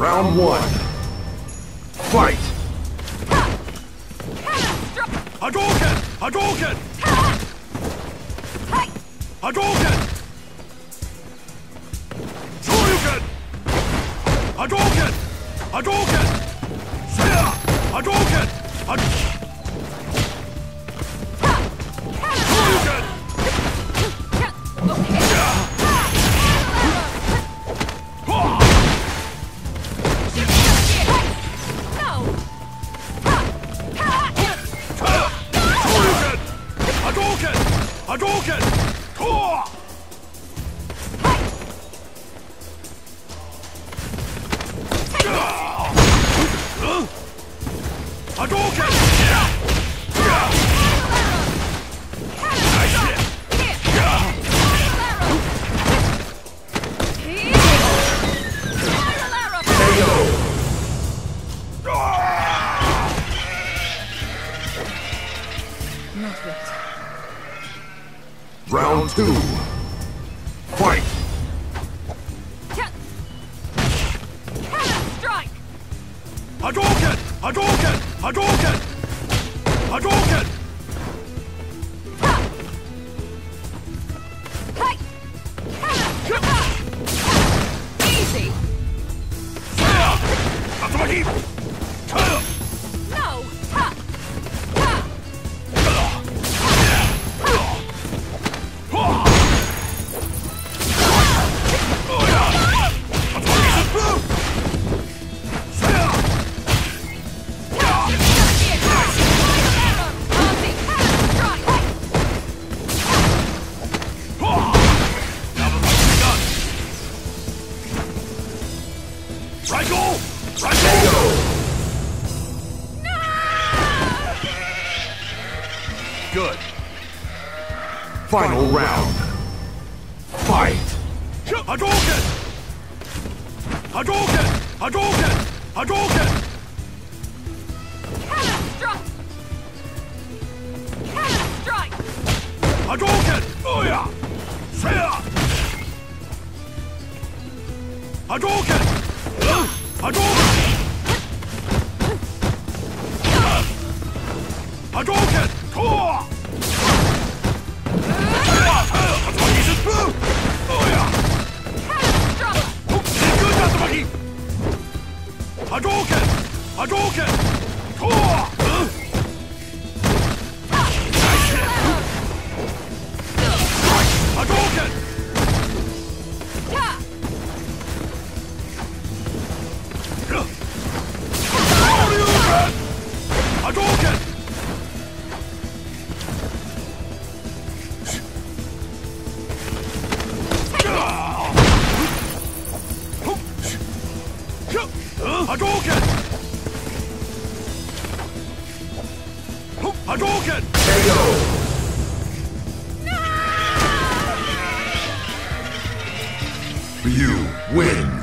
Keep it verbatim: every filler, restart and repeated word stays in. Round one. Fight! Hadoken! Hadoken! Hadoken! Shoryuken! Hadoken! Hadoken! Saya! Hadoken! Shoryuken! Hadoken! Core! Hadoken! Not yet. Round two. Fight! Cannon strike! Hadoken! Hadoken! Hadoken! Hadoken! Hey! Cannon! Easy! Fire! That's my heap! Fire! Right go! Right go! No! Good. Final, Final round. Fight! Hadoken! Hadoken! Hadoken! Hadoken! Cannon strike! Cannon strike! Hadoken! Oh yeah! Saya! Hadoken! Hadoken! Hadoken! Core! Hadoken! Hadoken! Core! Hadoken! Hadoken! Hadoken! Hadoken! K O! No! You win!